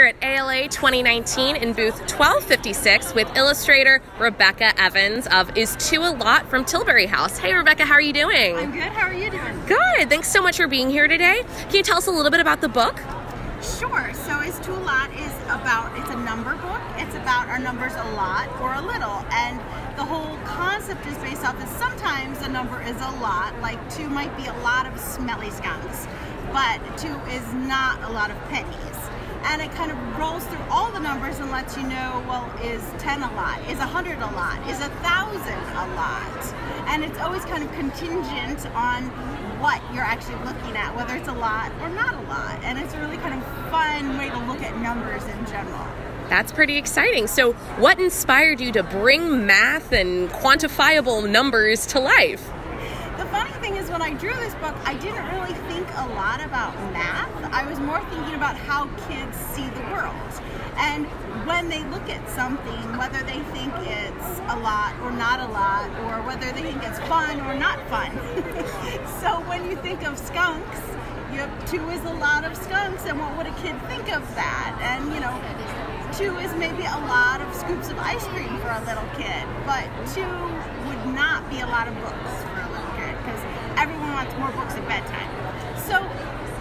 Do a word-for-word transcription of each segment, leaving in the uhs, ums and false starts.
We're at A L A twenty nineteen in booth twelve fifty-six with illustrator Rebecca Evans of Is Two A Lot from Tilbury House. Hey Rebecca, how are you doing? I'm good, how are you doing? Good, thanks so much for being here today. Can you tell us a little bit about the book? Sure, so Is Two A Lot is about, it's a number book, it's about our numbers a lot or a little, and the whole concept is based off that sometimes a number is a lot, like two might be a lot of smelly skunks, but two is not a lot of pennies. And it kind of rolls through all the numbers and lets you know, well, is ten a lot? Is one hundred a lot? Is one thousand a lot? And it's always kind of contingent on what you're actually looking at, whether it's a lot or not a lot. And it's a really kind of fun way to look at numbers in general. That's pretty exciting. So what inspired you to bring math and quantifiable numbers to life? The funny thing is, when I drew this book, I didn't really think a lot about math. I was more thinking about how kids see the world. And when they look at something, whether they think it's a lot or not a lot, or whether they think it's fun or not fun. So when you think of skunks, you have two is a lot of skunks, and what would a kid think of that? And, you know, two is maybe a lot of scoops of ice cream for a little kid, but two would not be a lot of books for a little kid, because everyone wants more books at bedtime. So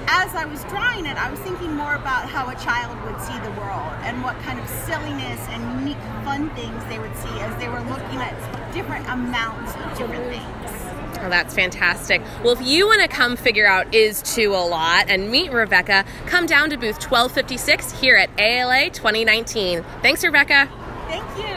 as I was drawing it, I was thinking more about how a child would see the world and what kind of silliness and unique fun things they would see as they were looking at different amounts of different things. Oh, that's fantastic. Well, if you want to come figure out Is Two A Lot and meet Rebecca, come down to booth twelve fifty-six here at A L A twenty nineteen. Thanks, Rebecca. Thank you.